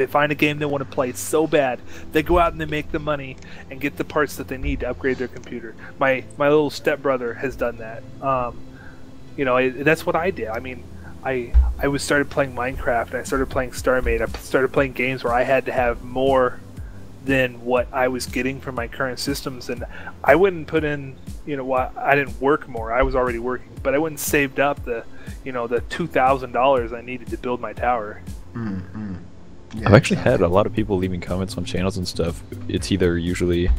They find a game they want to play so bad, they go out and they make the money and get the parts that they need to upgrade their computer. My little stepbrother has done that. You know, that's what I did. I mean, I was started playing Minecraft, and I started playing StarMade. I started playing games where I had to have more than what I was getting from my current systems, and I wouldn't put in, you know, I didn't work more. I was already working, but I wouldn't saved up the, you know, the $2,000 I needed to build my tower. Mm-hmm. Yeah, I've actually had a lot of people leaving comments on channels and stuff. It's either usually,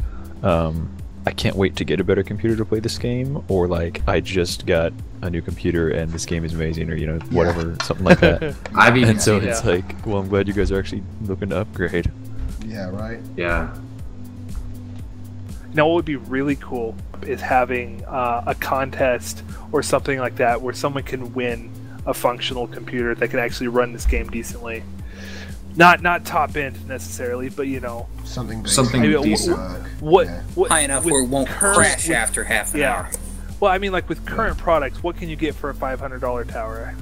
I can't wait to get a better computer to play this game, or like, I just got a new computer and this game is amazing, or, you know, whatever, something like that. It's like, well, I'm glad you guys are actually looking to upgrade. Yeah, right? Yeah. Now, what would be really cool is having a contest or something like that where someone can win a functional computer that can actually run this game decently. Not top end necessarily, but, you know, something high enough where it won't crash after half an hour. Well, I mean, like with current products, what can you get for a $500 tower?